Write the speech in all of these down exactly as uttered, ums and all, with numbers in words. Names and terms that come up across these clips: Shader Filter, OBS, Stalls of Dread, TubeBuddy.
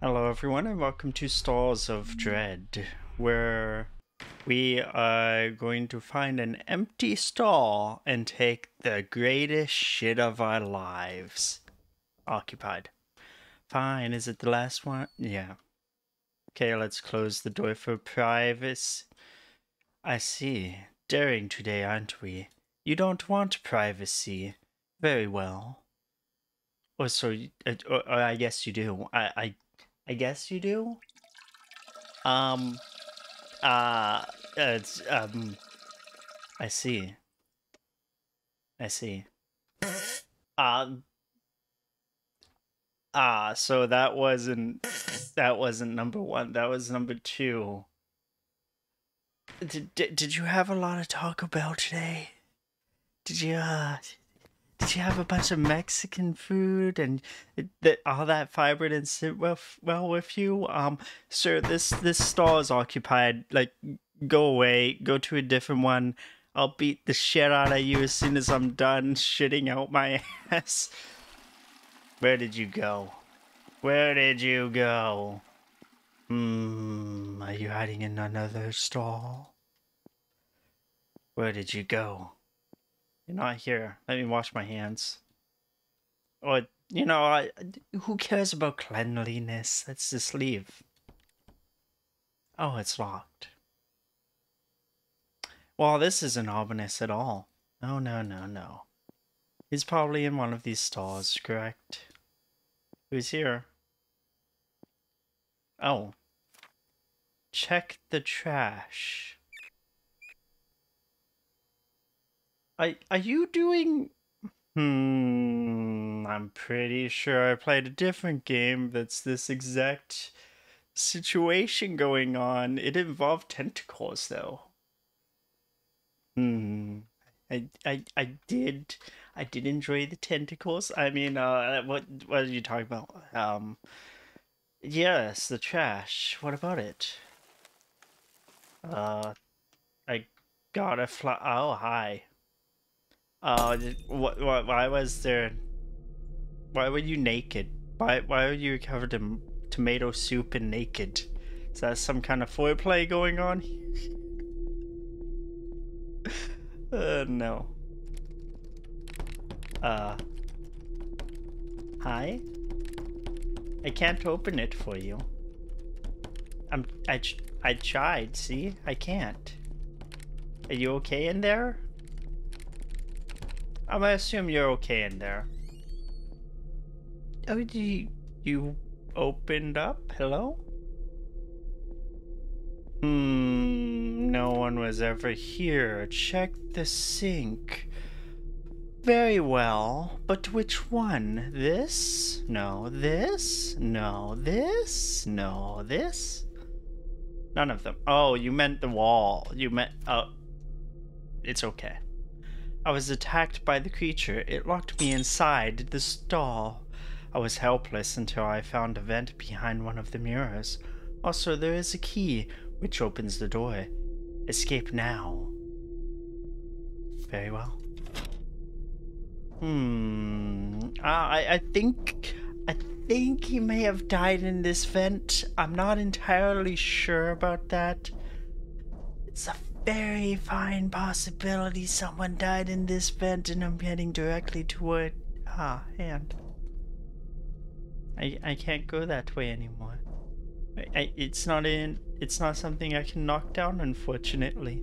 Hello everyone and welcome to Stalls of Dread, where we are going to find an empty stall and take the greatest shit of our lives. Occupied. Fine, is it the last one? Yeah. Okay, let's close the door for privacy. I see. Daring today, aren't we? You don't want privacy. Very well. Or so, or, or I guess you do. I... I I guess you do? Um, uh, it's, um, I see. I see. Um, ah, so that wasn't, that wasn't number one, that was number two. Did, did, did you have a lot of Taco Bell today? Did you, uh... Did you have a bunch of Mexican food and that all that fiber didn't sit well, well with you? Um, sir, this, this stall is occupied. Like, go away. Go to a different one. I'll beat the shit out of you as soon as I'm done shitting out my ass. Where did you go? Where did you go? Hmm, are you hiding in another stall? Where did you go? You're not here. Let me wash my hands. Or, you know, I, who cares about cleanliness? Let's just leave. Oh, it's locked. Well, this isn't ominous at all. No, no, no, no. He's probably in one of these stalls, correct? Who's here? Oh. Check the trash. Are, are you doing... Hmm... I'm pretty sure I played a different game that's this exact situation going on. It involved tentacles, though. Hmm... I, I, I did... I did enjoy the tentacles. I mean, uh, what, what are you talking about? Um... Yes, the trash. What about it? Uh... I got a fly... Oh, hi. Oh, uh, what, what? Why was there? Why were you naked? Why? Why were you covered in tomato soup and naked? Is that some kind of foreplay going on here? uh, no. Uh. Hi. I can't open it for you. I'm. I. I tried. See, I can't. Are you okay in there? I'm gonna assume you're okay in there. Oh, you, you opened up? Hello? Hmm, no one was ever here. Check the sink. Very well, but which one? This? No, this? No, this? No, this? None of them. Oh, you meant the wall. You meant... Oh, it's okay. I was attacked by the creature. It locked me inside the stall. I was helpless until I found a vent behind one of the mirrors. Also, there is a key, which opens the door. Escape now. Very well. Hmm. Uh, I, I think... I think he may have died in this vent. I'm not entirely sure about that. It's a very fine possibility someone died in this vent and I'm heading directly toward... Ah, and... I, I can't go that way anymore. I, I, it's not in... It's not something I can knock down, unfortunately.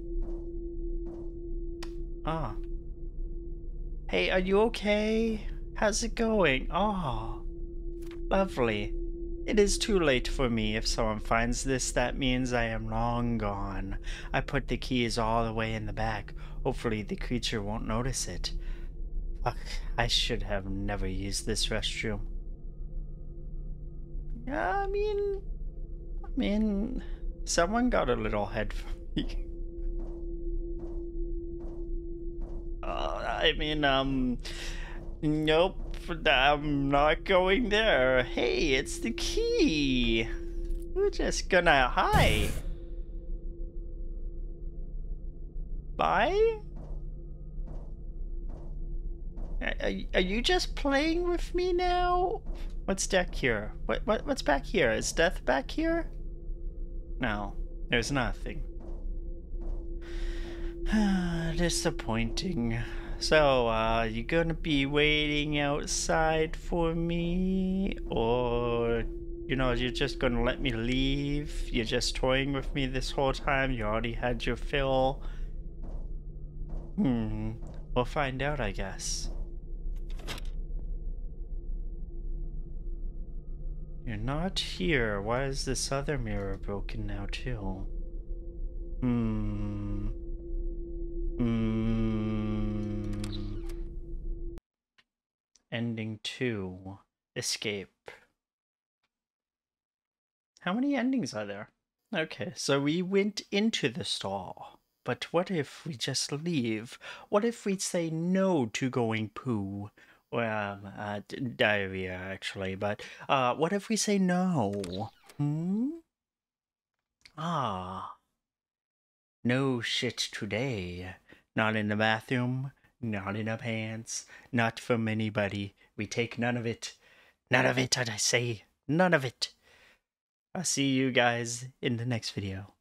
Ah. Hey, are you okay? How's it going? Oh, lovely. It is too late for me. If someone finds this, that means I am long gone. I put the keys all the way in the back. Hopefully the creature won't notice it. Fuck, I should have never used this restroom. Yeah, I mean... I mean... Someone got a little head for me. uh, I mean, um... Nope. I'm not going there. Hey, it's the key. We're just gonna hi. Bye. Are, are you just playing with me now? What's deck here? What, what, what's back here? Is death back here? No, there's nothing. Disappointing. So, uh, you gonna be waiting outside for me? Or, you know, you're just gonna let me leave? You're just toying with me this whole time? You already had your fill? Hmm, we'll find out, I guess. You're not here. Why is this other mirror broken now, too? Hmm. Hmm. Ending two. Escape. How many endings are there? Okay, so we went into the stall. But what if we just leave? What if we say no to going poo? Well, uh, diarrhea, actually, but uh, what if we say no? Hmm? Ah. No shit today. Not in the bathroom, not in our pants, not from anybody. We take none of it. None of it, I say. None of it. I'll see you guys in the next video.